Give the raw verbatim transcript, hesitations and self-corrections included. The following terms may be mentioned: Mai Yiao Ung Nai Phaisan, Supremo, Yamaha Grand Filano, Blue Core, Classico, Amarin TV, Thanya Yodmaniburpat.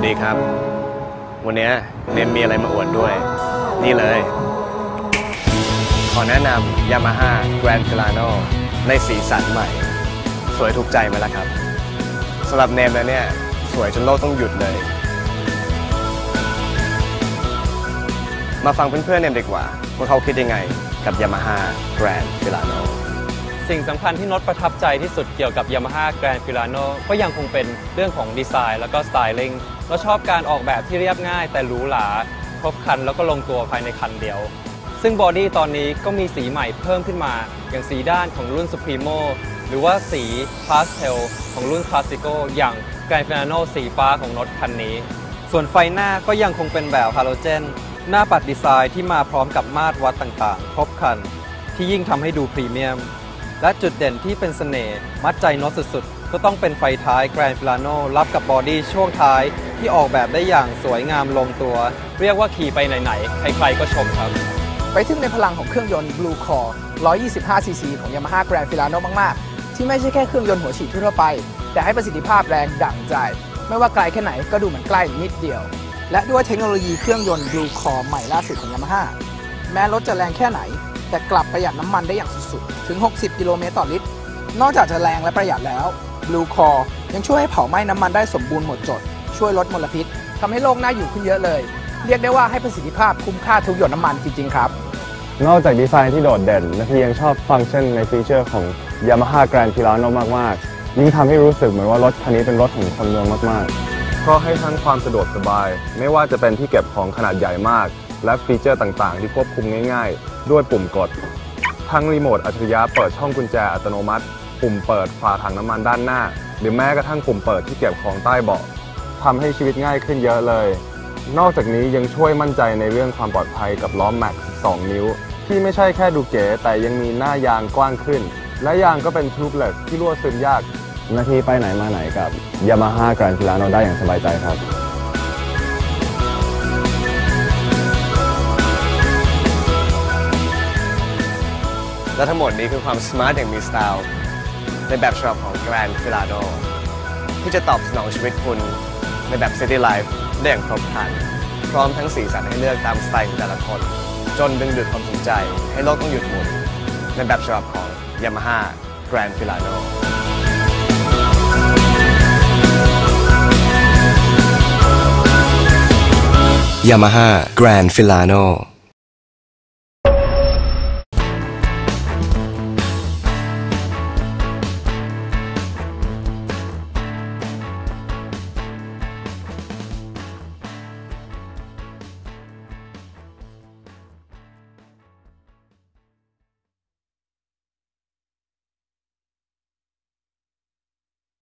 วัสดีครับวันนี้เนมมีอะไรมาอวดด้วยนี่เลยขอแนะนำ Yamaha Grand Filano ในสีสันใหม่สวยถูกใจมาแล้วครับสำหรับเนมแล้วเนี่ยสวยจนโลกต้องหยุดเลยมาฟังเพื่อนๆเนมดีกว่าว่าเขาคิดยังไงกับ Yamaha Grand Filano สิ่งสำคัญที่น็อตประทับใจที่สุดเกี่ยวกับ Yamaha Grand Filano ก็ยังคงเป็นเรื่องของดีไซน์แล้วก็สไตลิ่งเราชอบการออกแบบที่เรียบง่ายแต่หรูหราครบคันแล้วก็ลงตัวภายในคันเดียวซึ่งบอดี้ตอนนี้ก็มีสีใหม่เพิ่มขึ้นมาอย่างสีด้านของรุ่น Supremo หรือว่าสีพาสเทลของรุ่น Classico อย่าง Grand Filano สีฟ้าของน็อตคันนี้ส่วนไฟหน้าก็ยังคงเป็นแบบฮาโลเจนหน้าปัดดีไซน์ที่มาพร้อมกับมาตรวัดต่างๆครบคันที่ยิ่งทำให้ดูพรีเมียมและจุดเด่นที่เป็นเสน่ห์มัดใจน็อตสุดๆก็ต้องเป็นไฟท้าย Grand Filano รับกับบอดี้ช่วงท้ายที่ออกแบบได้อย่างสวยงามลงตัวเรียกว่าขี่ไปไหนๆใครๆก็ชมครับไปถึงในพลังของเครื่องยนต์ Blue Core หนึ่งร้อยยี่สิบห้าซีซี ของ Yamaha Grand Filano มากๆที่ไม่ใช่แค่เครื่องยนต์หัวฉีดทั่วไปแต่ให้ประสิทธิภาพแรงดั่งใจไม่ว่าไกลแค่ไหนก็ดูเหมือนใกล้นิดเดียวและด้วยเทคโนโลยีเครื่องยนต์ Blue Core ใหม่ล่าสุดของ Yamaha แม้รถจะแรงแค่ไหนแต่กลับประหยัดน้ำมันได้อย่างสุดๆถึงหกสิบกิโลเมตรต่อลิตรนอกจากจะแรงและประหยัดแล้ว Blue Core ยังช่วยให้เผาไหม้น้ำมันได้สมบูรณ์หมดจดช่วยลดมลพิษทำให้โลกน่าอยู่ขึ้นเยอะเลยเรียกได้ว่าให้ประสิทธิภาพคุ้มค่าทุกหยดน้ำมันจริงๆครับนอกจากดีไซน์ที่โดดเด่นและพี่ยังชอบฟังก์ชันในฟีเจอร์ของ Yamaha Grand Filano มากๆยิ่งทำให้รู้สึกเหมือนว่ารถคันนี้เป็นรถของคนเมืองมากๆเพราะให้ทั้งความสะดวกสบายไม่ว่าจะเป็นที่เก็บของขนาดใหญ่มากและฟีเจอร์ต่างๆที่ควบคุมง่ายๆด้วยปุ่มกดทั้งรีโมทอัจฉริยะเปิดช่องกุญแจอัตโนมัติปุ่มเปิดฝาถังน้ำมันด้านหน้าหรือแม้กระทั่งปุ่มเปิดที่เก็บของใต้เบาะทำให้ชีวิตง่ายขึ้นเยอะเลยนอกจากนี้ยังช่วยมั่นใจในเรื่องความปลอดภัยกับล้อแม็กซ์สองนิ้วที่ไม่ใช่แค่ดูเก๋แต่ยังมีหน้ายางกว้างขึ้นและยางก็เป็น Tubeless ที่รั่วซึมยากนาทีไปไหนมาไหนกับ Yamaha Grand Filano ได้อย่างสบายใจครับและทั้งหมดนี้คือความสมาร์ทอย่างมีสไตล์ในแบบฉบับของ Grand Filano ที่จะตอบสนองชีวิตคุณในแบบ City Life ได้อย่างครบครันพร้อมทั้งสีสันให้เลือกตามสไตล์ของแต่ละคนจนดึงดูดความสนใจให้โลกต้องหยุดหมุนในแบบฉบับของ Yamaha Grand Filano Yamaha Grand Filano